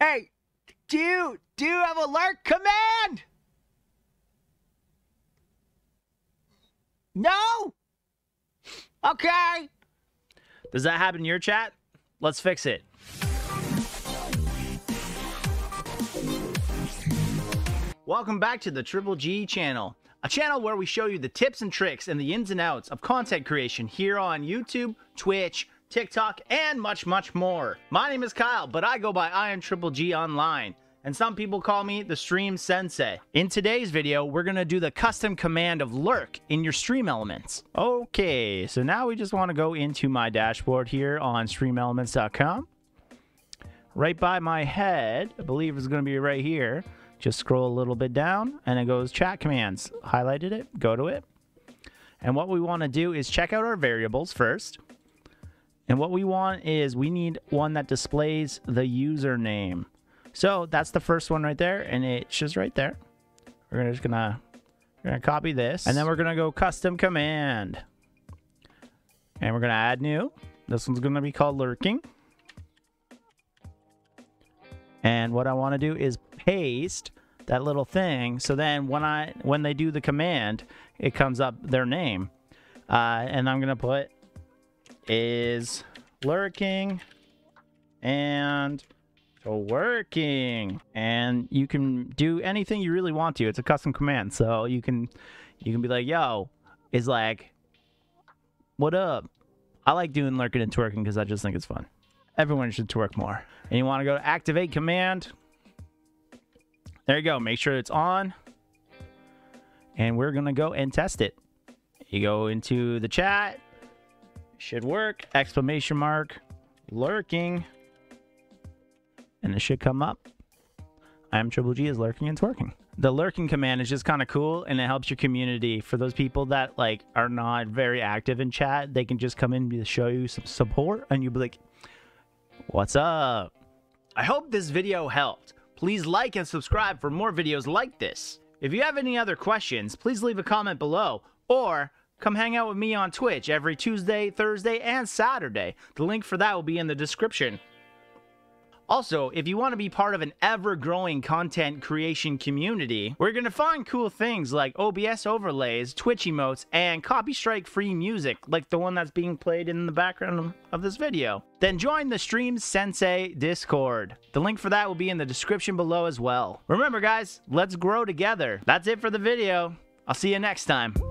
Hey, do you have alert command? No? Okay. Does that happen in your chat? Let's fix it. Welcome back to the Triple G channel, a channel where we show you the tips and tricks and the ins and outs of content creation here on YouTube, Twitch, TikTok, and much, much more. My name is Kyle, but I go by I Am Triple G Online, and some people call me the Stream Sensei. In today's video, we're gonna do the custom command of lurk in your StreamElements. Okay, so now we just wanna go into my dashboard here on StreamElements.com. Right by my head, I believe it's gonna be right here. Just scroll a little bit down, and it goes chat commands. Highlighted it, go to it. And what we wanna do is check out our variables first. And what we want is we need one that displays the username. So that's the first one right there, and it's just right there. We're just gonna, copy this, and then we're gonna go custom command. And we're gonna add new. This one's gonna be called lurking. And what I wanna do is paste that little thing, so then when they do the command, it comes up their name. And I'm gonna put is lurking and working, and you can do anything you really want to. It's a custom command, so you can be like, yo, is like, what up? I like doing lurking and twerking because I just think it's fun. Everyone should twerk more. And you want to go to activate command. There you go, make sure it's on, and we're gonna go and test it. You go into the chat, should work, exclamation mark, lurking, and it should come up. I Am Triple G is lurking and twerking. The lurking command is just kind of cool, and it helps your community. For those people that like are not very active in chat, they can just come in to show you some support, and you'll be like, what's up? I hope this video helped. Please like and subscribe for more videos like this. If you have any other questions, please leave a comment below, or come hang out with me on Twitch every Tuesday, Thursday, and Saturday. The link for that will be in the description. Also, if you want to be part of an ever-growing content creation community, we're going to find cool things like OBS overlays, Twitch emotes, and copy strike-free music, like the one that's being played in the background of this video. Then join the Stream Sensei Discord. The link for that will be in the description below as well. Remember guys, let's grow together. That's it for the video. I'll see you next time.